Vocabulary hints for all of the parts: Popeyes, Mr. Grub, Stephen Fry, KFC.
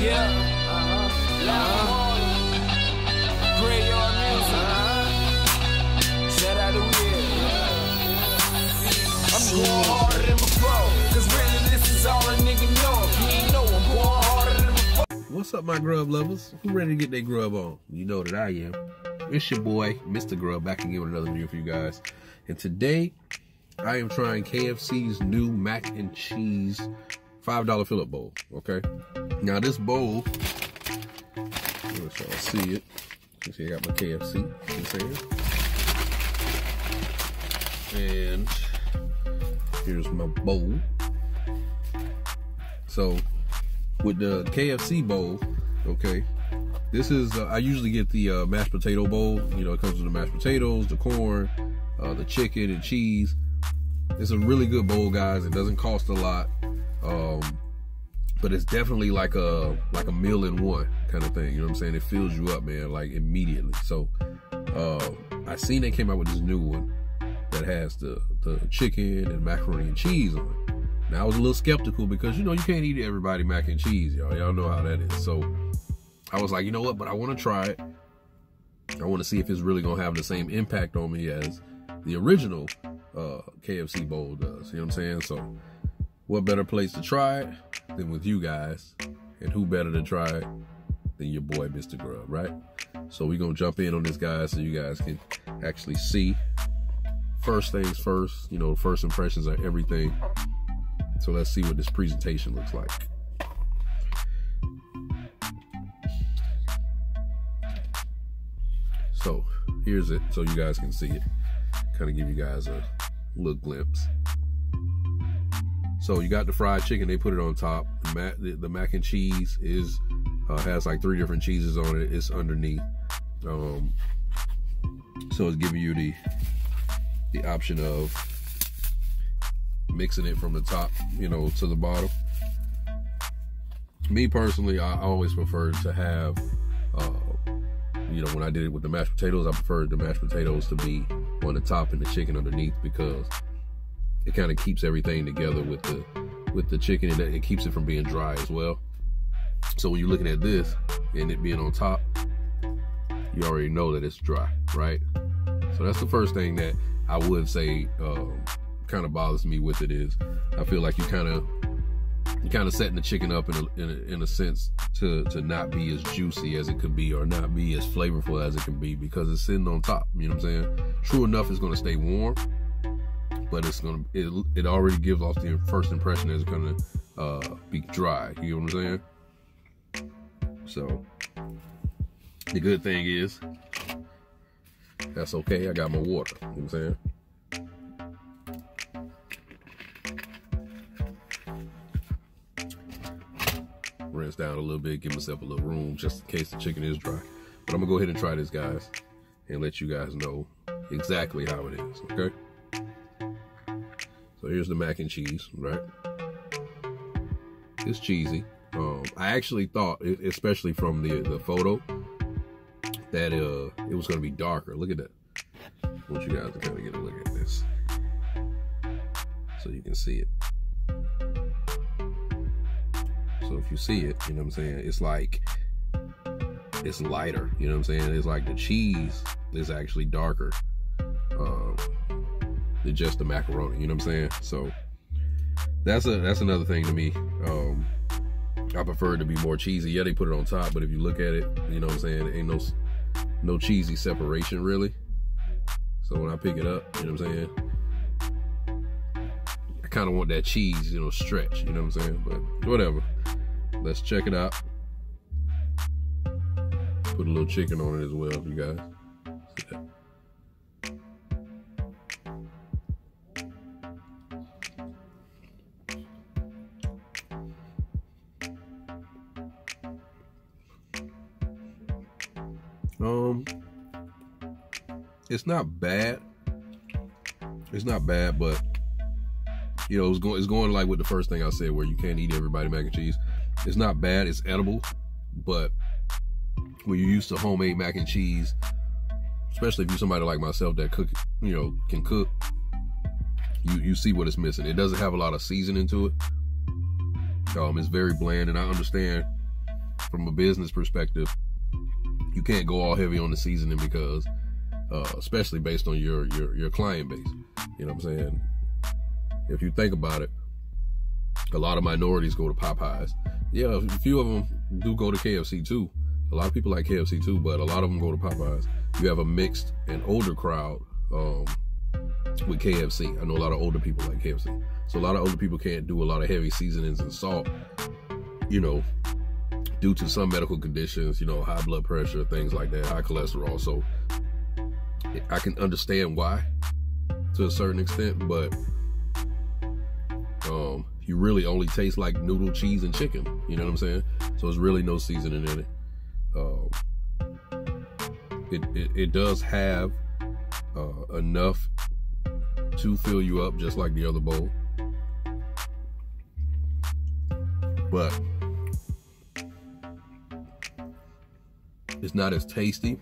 I'm going harder than before, cause really this is all a nigga know. He ain't know I'm going harder than before. What's up, my grub lovers? Who ready to get their grub on? You know that I am. It's your boy, Mr. Grub, back again with another video for you guys. And today, I am trying KFC's new mac and cheese $5 fill-up bowl, okay? Now this bowl, let y'all see it. You see I got my KFC, you see it? And here's my bowl. So with the KFC bowl, okay, this is I usually get the mashed potato bowl. You know, it comes with the mashed potatoes, the corn, the chicken and cheese. It's a really good bowl, guys. It doesn't cost a lot, but it's definitely like a meal in one kind of thing. You know what I'm saying? It fills you up, man, like immediately. So I seen they came out with this new one that has the chicken and macaroni and cheese on it. Now I was a little skeptical because, you know, you can't eat everybody mac and cheese, y'all. Y'all know how that is. So I was like, you know what, but I want to try it. I want to see if it's really going to have the same impact on me as the original KFC bowl does. You know what I'm saying? So what better place to try it than with you guys? And who better to try it than your boy, Mr. Grub, right? So we're going to jump in on this, guys, so you guys can actually see. First things first, you know, first impressions are everything. So let's see what this presentation looks like. So here's it, so you guys can see it. Kind of give you guys a little glimpse. So you got the fried chicken, they put it on top. The mac and cheese is has like 3 different cheeses on it. It's underneath. So it's giving you the option of mixing it from the top, you know, to the bottom. Me personally, I always prefer to have, you know, when I did it with the mashed potatoes, I preferred the mashed potatoes to be on the top and the chicken underneath, because it kind of keeps everything together with the chicken, and it keeps it from being dry as well. So when you're looking at this and it being on top, you already know that it's dry, right? So that's the first thing that I would say kind of bothers me with it is I feel like you kind of setting the chicken up in a sense to not be as juicy as it could be, or not be as flavorful as it can be, because it's sitting on top. You know what I'm saying? True enough, it's going to stay warm, but it already gives off the first impression that it's going to be dry. You know what I'm saying? So the good thing is, that's okay, I got my water. You know what I'm saying? Rinse down a little bit, give myself a little room just in case the chicken is dry. But I'm gonna go ahead and try this, guys, and let you guys know exactly how it is, okay? So here's the mac and cheese, right? It's cheesy. I actually thought, especially from the photo, that it was gonna be darker. Look at that. I want you guys to kind of get a look at this so you can see it. So if you see it, you know what I'm saying, it's like it's lighter. You know what I'm saying? It's like the cheese is actually darker than just the macaroni. You know what I'm saying? So that's another thing to me. I prefer it to be more cheesy. Yeah, they put it on top, but if you look at it, you know what I'm saying, it ain't no cheesy separation really. So when I pick it up, you know what I'm saying, I kind of want that cheese, you know, stretch, you know what I'm saying? But whatever, let's check it out. Put a little chicken on it as well, you guys. See that? It's not bad. It's not bad, but you know, it's going like with the first thing I said, where you can't eat everybody mac and cheese. It's not bad. It's edible, but when you're used to homemade mac and cheese, especially if you're somebody like myself that can cook, you see what it's missing. It doesn't have a lot of seasoning to it. It's very bland, and I understand from a business perspective, you can't go all heavy on the seasoning because, especially based on your client base, you know what I'm saying? If you think about it, a lot of minorities go to Popeyes. Yeah, a few of them do go to KFC too. A lot of people like KFC too, but a lot of them go to Popeyes. You have a mixed and older crowd with KFC. I know a lot of older people like KFC. So a lot of older people can't do a lot of heavy seasonings and salt, you know, due to some medical conditions, you know, high blood pressure, things like that, high cholesterol. So I can understand why to a certain extent, but you really only taste like noodle, cheese, and chicken. You know what I'm saying? So there's really no seasoning in it. It does have enough to fill you up, just like the other bowl. But it's not as tasty.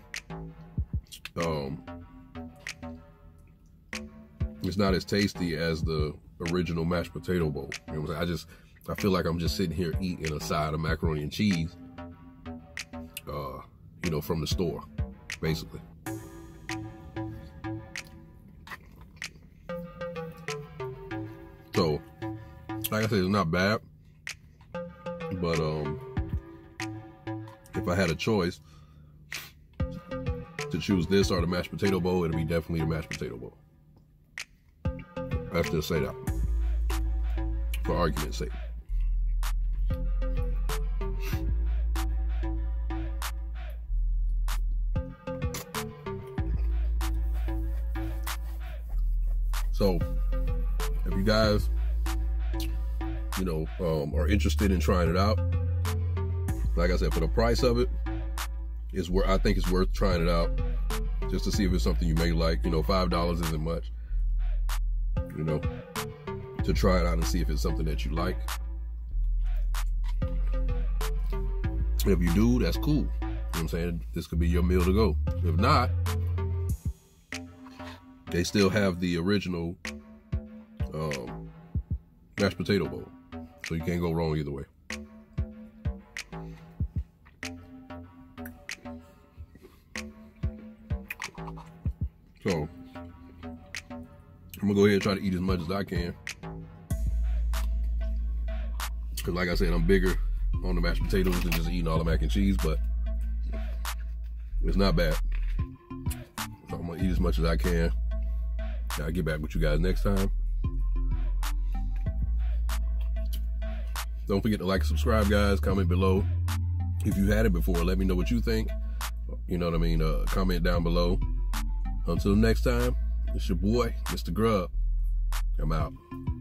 It's not as tasty as the original mashed potato bowl. You know what I'm saying? I feel like I'm just sitting here eating a side of macaroni and cheese, you know, from the store, basically. So, like I said, it's not bad, but if I had a choice to choose this or the mashed potato bowl, it'd be definitely the mashed potato bowl. I have to say that for argument's sake. So, if you guys, you know, are interested in trying it out, like I said, for the price of it, it's where I think it's worth trying it out just to see if it's something you may like. You know, $5 isn't much. You know, to try it out and see if it's something that you like. If you do, that's cool. You know what I'm saying? This could be your meal to go. If not, they still have the original mashed potato bowl. So you can't go wrong either way. So I'm gonna go ahead and try to eat as much as I can, cause like I said, I'm bigger on the mashed potatoes than just eating all the mac and cheese, but it's not bad. So I'm gonna eat as much as I can. I'll get back with you guys next time. Don't forget to like and subscribe, guys. Comment below if you had it before. Let me know what you think. You know what I mean? Comment down below. Until next time. It's your boy, Mr. Grub. I'm out.